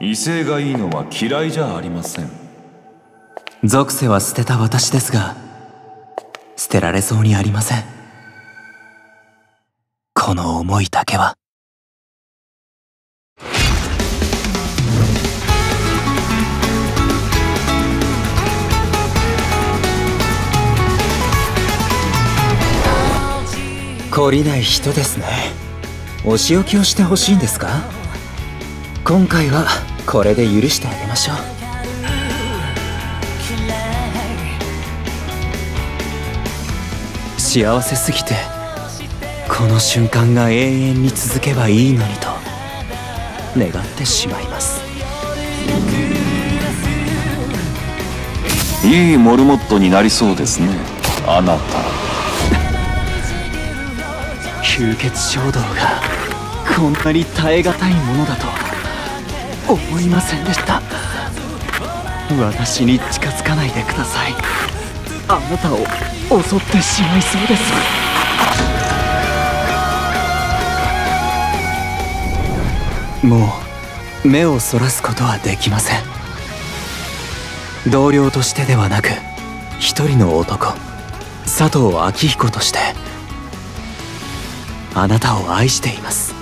威勢がいいのは嫌いじゃありません。属性は捨てた私ですが、捨てられそうにありません。この思いだけは。懲りない人ですね。お仕置きをしてほしいんですか？今回はこれで許してあげましょう。幸せすぎてこの瞬間が永遠に続けばいいのにと願ってしまいます。いいモルモットになりそうですね、あなた。吸血衝動がこんなに耐え難いものだとは思いませんでした。私に近づかないでください。あなたを襲ってしまいそうです。もう目をそらすことはできません。同僚としてではなく一人の男、佐藤昭彦としてあなたを愛しています。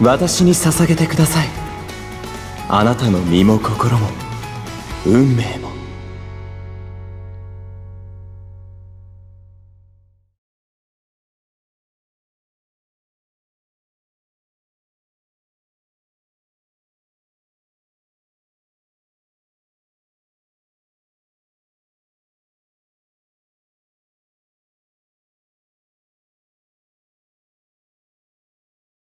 私に捧げてください。あなたの身も心も運命も。